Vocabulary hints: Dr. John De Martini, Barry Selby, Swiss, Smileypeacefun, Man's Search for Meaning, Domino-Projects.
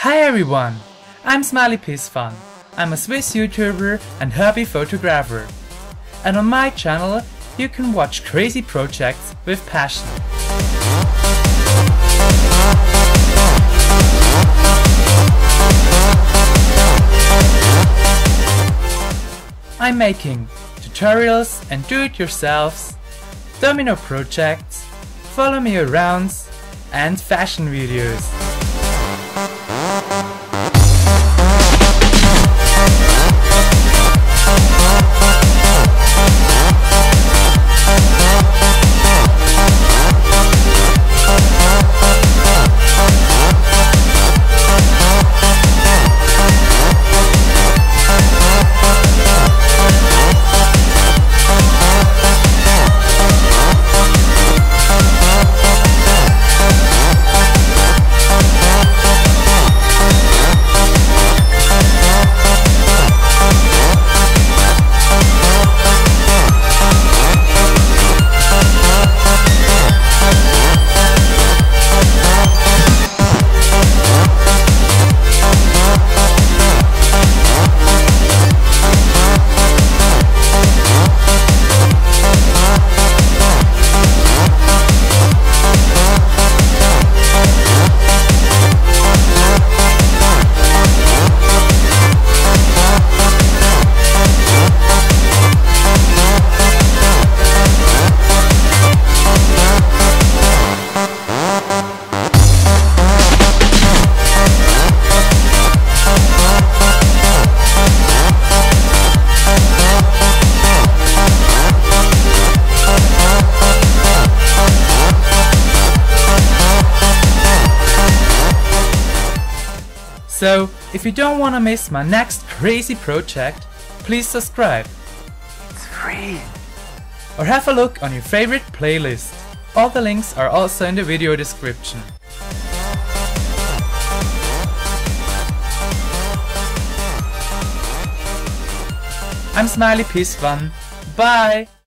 Hi everyone, I'm Smileypeacefun. I'm a Swiss YouTuber and hobby photographer. And on my channel, you can watch crazy projects with passion. I'm making tutorials and do-it-yourselfs, domino projects, follow me arounds, and fashion videos. So, if you don't want to miss my next crazy project, please subscribe. It's free. Or have a look on your favorite playlist. All the links are also in the video description. I'm Smileypeacefun. Bye!